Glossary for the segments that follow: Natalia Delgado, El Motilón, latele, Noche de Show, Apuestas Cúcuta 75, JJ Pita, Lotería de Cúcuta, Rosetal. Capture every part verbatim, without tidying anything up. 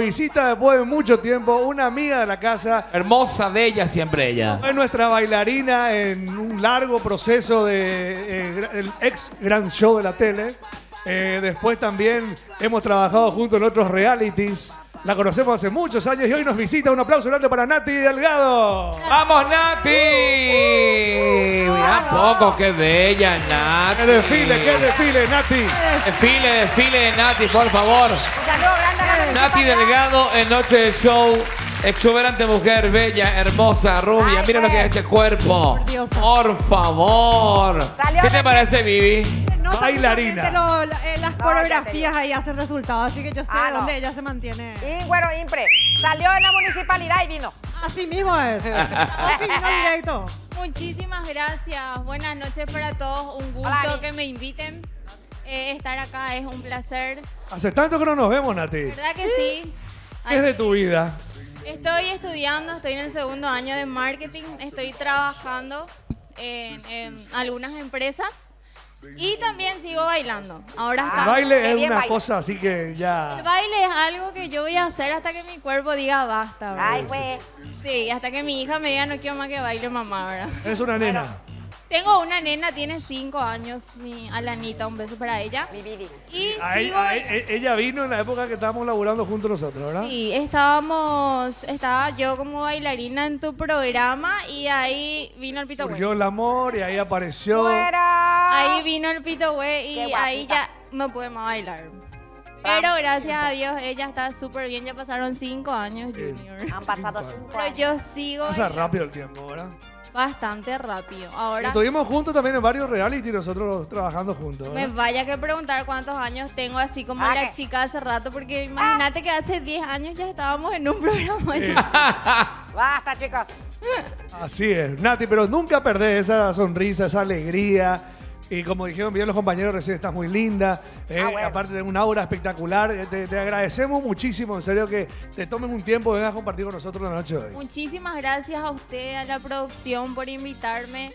visita después de mucho tiempo, una amiga de la casa. Hermosa, bella, siempre ella. Fue nuestra bailarina en un largo proceso de eh, el ex gran show de la tele. Eh, después también hemos trabajado juntos en otros realities. La conocemos hace muchos años y hoy nos visita. Un aplauso grande para Nati Delgado. ¡Vamos, Nati! Uh, uh, uh, ¡Mira uh, poco! ¡Qué bella, Nati! ¡Qué desfile, qué desfile, Nati! Desfile, desfile, Nati, por favor. Nati Delgado en Noche de Show. Exuberante mujer, bella, hermosa, rubia. Ay, mira lo que es este cuerpo. Por favor. Salió. ¿Qué te parece, Vivi? Bailarina. Lo, eh, las no, coreografías ahí hacen resultado, así que yo sé ah, dónde no. ella se mantiene. Y bueno, Impre, salió en la municipalidad y vino. Así mismo es. Así vino directo. Muchísimas gracias. Buenas noches para todos. Un gusto. Hola, que me inviten. Eh, estar acá es un placer. Hace tanto que no nos vemos, Nati. ¿Verdad que sí? sí? ¿Qué es de tu vida? Estoy estudiando, estoy en el segundo año de marketing. Estoy trabajando en, en algunas empresas. Y también sigo bailando. Ahora está. El baile es una cosa, así que ya. El baile es algo que yo voy a hacer hasta que mi cuerpo diga basta, ¿verdad? Ay, güey. Sí, hasta que mi hija me diga no quiero más que baile, mamá, ¿verdad? Es una nena. Bueno, tengo una nena, tiene cinco años, mi Alanita, un beso para ella. Mi Vivi. Y ay, sigo ay, ella vino en la época que estábamos laburando juntos nosotros, ¿verdad? Sí, estábamos, estaba yo como bailarina en tu programa y ahí vino el Pito Güey. Surgió el amor y ahí apareció. ¡Fuera! Ahí vino el Pito Güey y ahí ya no pude más bailar. Pero gracias a Dios ella está súper bien. Ya pasaron cinco años, Junior. Han pasado cinco años. Pero yo sigo. Pasa rápido el tiempo, ¿verdad? Bastante rápido. Ahora, estuvimos juntos también en varios reality, nosotros trabajando juntos, ¿verdad? Me vaya que preguntar cuántos años tengo, así como okay. la chica hace rato, porque imagínate que hace diez años ya estábamos en un programa. Sí. Basta, chicos. Así es, Nati, pero nunca perdés esa sonrisa, esa alegría. Y como dijeron bien los compañeros recién, estás muy linda, eh, ah, bueno. aparte de un aura espectacular. Te, te agradecemos muchísimo, en serio, que te tomes un tiempo y vengas a compartir con nosotros la noche de hoy. Muchísimas gracias a usted, a la producción, por invitarme.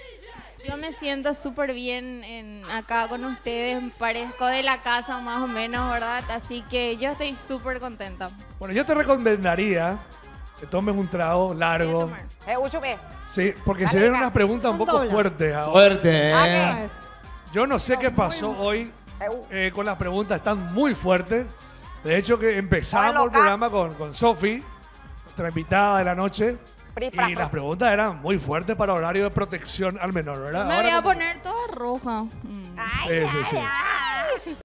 Yo me siento súper bien en, acá con ustedes, parezco de la casa más o menos, ¿verdad? Así que yo estoy súper contenta. Bueno, yo te recomendaría que tomes un trago largo. Sí, porque Dale, se ven unas preguntas un poco fuertes ahora. Fuerte, ¿eh? Yo no sé no, qué pasó muy... hoy eh, con las preguntas, están muy fuertes. De hecho, que empezamos el programa con, con Sofi, nuestra invitada de la noche. Pripa, y las preguntas eran muy fuertes para horario de protección al menor, ¿verdad? Yo me Ahora voy a poner toda roja. Mm. Ay, sí, sí, sí. Ay, ay.